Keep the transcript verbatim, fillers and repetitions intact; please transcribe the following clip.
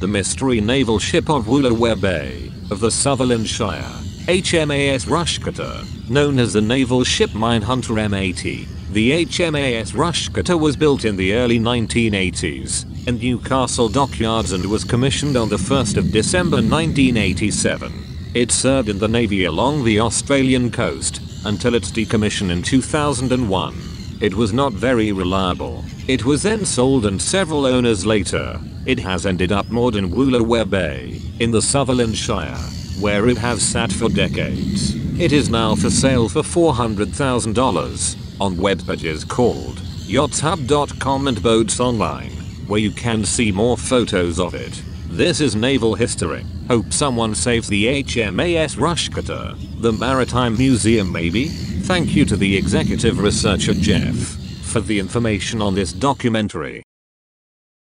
the mystery naval ship of Woolooware Bay, of the Sutherland Shire, H M A S Rushcutter, known as the naval ship minehunter M eighty. The H M A S Rushcutter was built in the early nineteen eighties in Newcastle Dockyards and was commissioned on the first of December nineteen eighty-seven. It served in the Navy along the Australian coast until its decommission in two thousand one. It was not very reliable. It was then sold and several owners later, it has ended up moored in Woolooware Bay, in the Sutherland Shire, where it has sat for decades. It is now for sale for four hundred thousand dollars. On web pages called Yacht Hub dot com and BoatsOnline, where you can see more photos of it. This is Naval History. Hope someone saves the H M A S Rushcutter. The Maritime Museum maybe? Thank you to the executive researcher Jeff for the information on this documentary.